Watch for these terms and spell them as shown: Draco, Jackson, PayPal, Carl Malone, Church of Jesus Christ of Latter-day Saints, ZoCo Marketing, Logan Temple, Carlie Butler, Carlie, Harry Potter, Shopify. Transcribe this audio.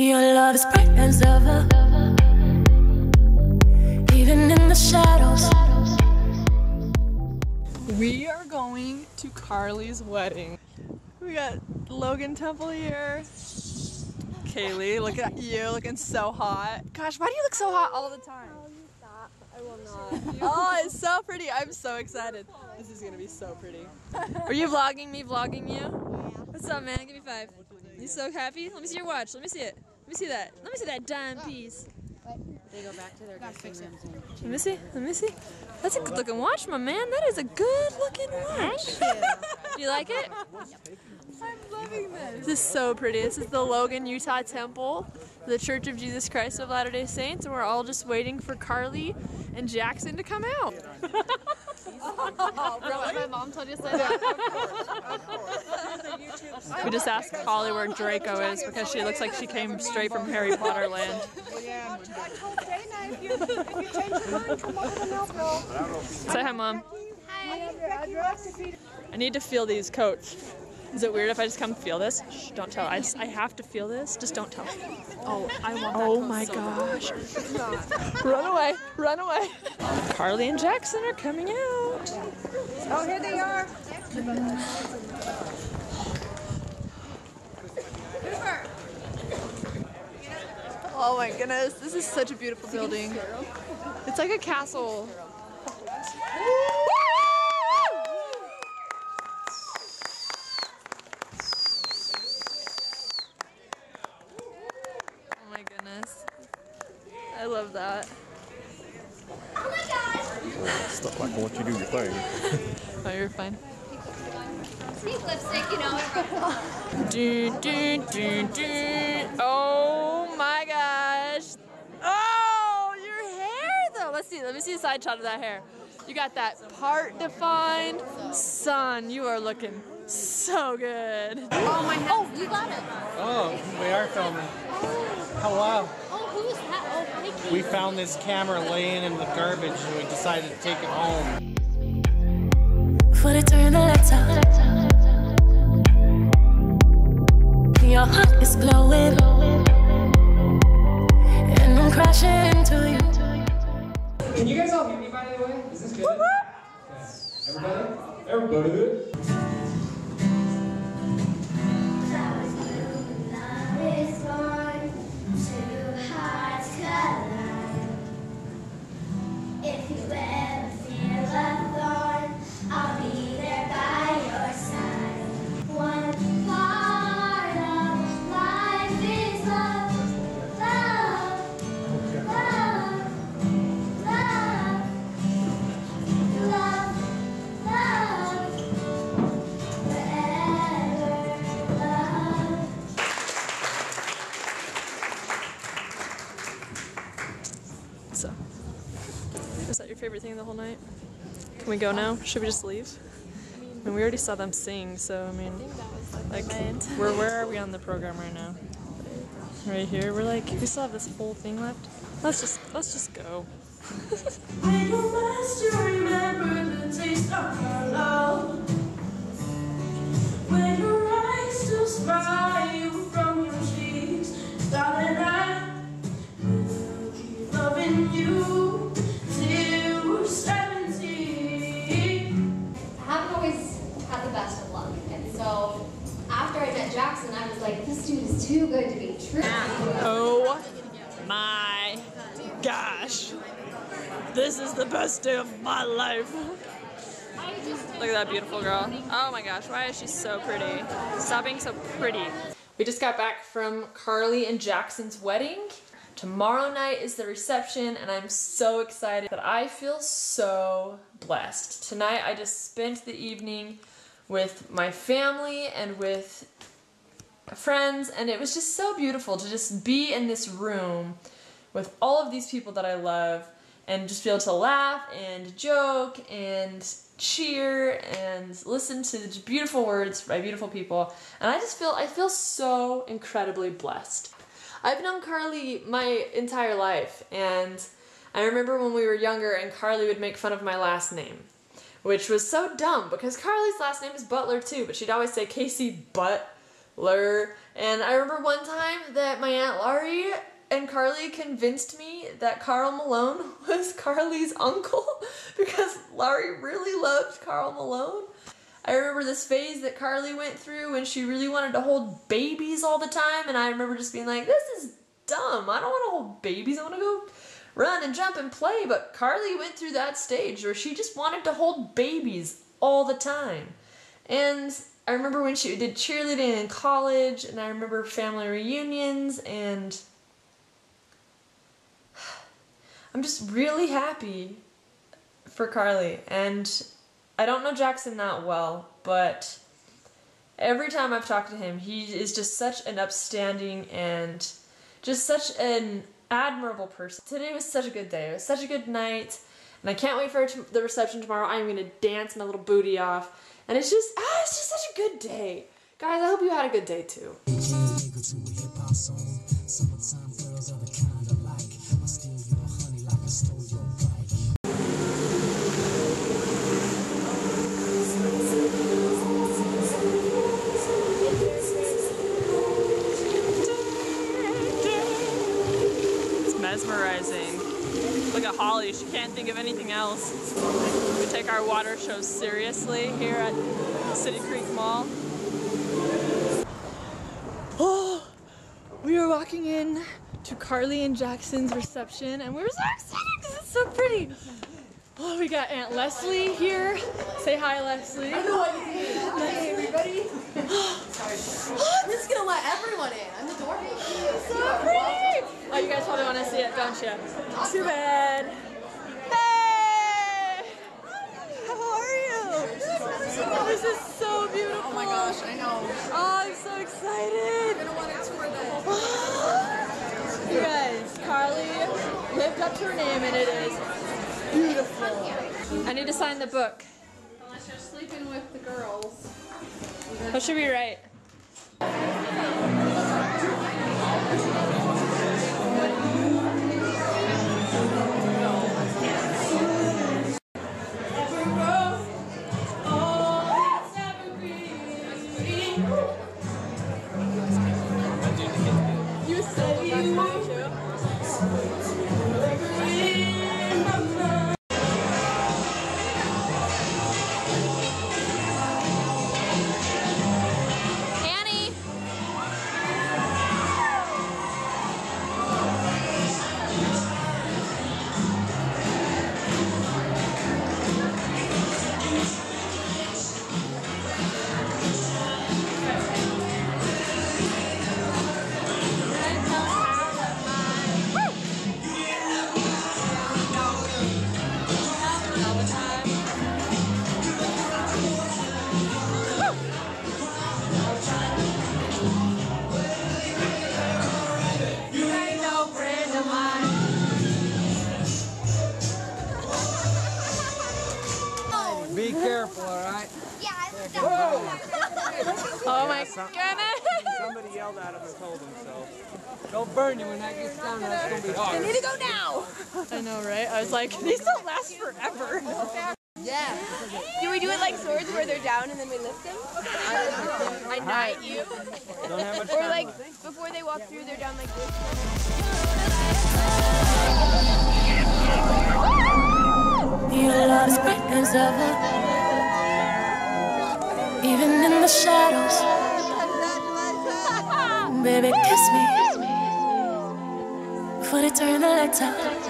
Your love is bright as ever, even in the shadows. We are going to Carlie's wedding. We got Logan Temple here. Kaylee, look at you, looking so hot. Gosh, why do you look so hot all the time? I will not. Oh, it's so pretty. I'm so excited. This is going to be so pretty. Are you vlogging me vlogging you? Yeah. What's up, man? Give me five. You so happy? Let me see your watch. Let me see it. Let me see that. Let me see that dime piece. They go back to their dressing rooms. Let me see. Let me see. That's a good-looking watch, my man. That is a good-looking watch. Do you like it? I'm loving this. This is so pretty. This is the Logan, Utah Temple, the Church of Jesus Christ of Latter-day Saints, and we're all just waiting for Carlie and Jackson to come out. Oh, bro, my mom told you to say that. We just asked Carlie where Draco is because she looks like she came straight from Harry Potter land. I told Dana if you change your mind, come over to Melville. Say hi, Mom. Hi. I need to feel these coats. Is it weird if I just come feel this? Shh, don't tell. I have to feel this. Just don't tell. Oh, I want that. Oh my gosh. Run away. Run away. Carlie and Jackson are coming out. Oh, here they are. Oh my goodness. This is such a beautiful building. It's like a castle. I love that. Oh my gosh! Stuff like what you do your thing. Oh, you're fine. Sneak lipstick, you know. Do do do do. Oh my gosh! Oh, your hair though. Let's see. Let me see a side shot of that hair. You got that part defined, son. You are looking so good. Oh my. Oh, you got it. Oh, we are filming. Oh wow. We found this camera laying in the garbage and we decided to take it home. Your heart is glowing, and I'm crashing into you. Can you guys all hear me, by the way? Is this good? Okay. Everybody? Everybody? So, was that your favorite thing the whole night? Can we go now? Should we just leave? I mean, we already saw them sing, so I mean, like, where are we on the program right now? Right here. We're like, we still have this whole thing left. Let's just go. When you must remember the taste of your love. When your eyes still smile you from your cheeks, darling, you till we're 70. I haven't always had the best of luck, and so after I met Jackson, I was like, this dude is too good to be true. Oh my gosh, this is the best day of my life. Look at that beautiful girl. Oh my gosh, why is she so pretty? Stop being so pretty. We just got back from Carlie and Jackson's wedding. Tomorrow night is the reception, and I'm so excited. But I feel so blessed. Tonight I just spent the evening with my family and with friends, and it was just so beautiful to just be in this room with all of these people that I love and just be able to laugh and joke and cheer and listen to the beautiful words by beautiful people. And I feel so incredibly blessed. I've known Carlie my entire life, and I remember when we were younger and Carlie would make fun of my last name, which was so dumb because Carlie's last name is Butler too, but she'd always say Casey Butt Lur. And I remember one time that my Aunt Laurie and Carlie convinced me that Carl Malone was Carlie's uncle because Laurie really loved Carl Malone. I remember this phase that Carlie went through when she really wanted to hold babies all the time, and I remember just being like, this is dumb. I don't want to hold babies. I want to go run and jump and play. But Carlie went through that stage where she just wanted to hold babies all the time. And I remember when she did cheerleading in college, and I remember family reunions, and I'm just really happy for Carlie. And I don't know Jackson that well, but every time I've talked to him, he is just such an upstanding and just such an admirable person. Today was such a good day. It was such a good night, and I can't wait for the reception tomorrow. I'm going to dance my little booty off, and it's just such a good day. Guys, I hope you had a good day too. Look at Holly, she can't think of anything else. We take our water shows seriously here at City Creek Mall. Oh, we were walking in to Carlie and Jackson's reception, and we were so excited because it's so pretty. Oh, we got Aunt Leslie here. Say hi, Leslie. Hi, everybody. I'm just gonna let everyone in. I'm adorable. So pretty. Oh, you guys probably want to see it, don't you? Too bad. Hey! How are you? This is so beautiful. Oh my gosh, I know. Oh, I'm so excited. You're going to want to tour this. You guys, Carlie lived up to her name, and it is beautiful. I need to sign the book. Unless you're sleeping with the girls. That should be right. Oh my goodness! Somebody yelled at him and told him so. They'll burn you when that gets down. That's going to be hard. I need to go now! I know, right? I was like, these don't last forever. Yeah. Do we do it like swords where they're down and then we lift them? I knight you. Don't have much time. Or like, before they walk through, they're down like this. Your love is bright as ever. Even in the shadows, baby, kiss me. Before they turn the lights out.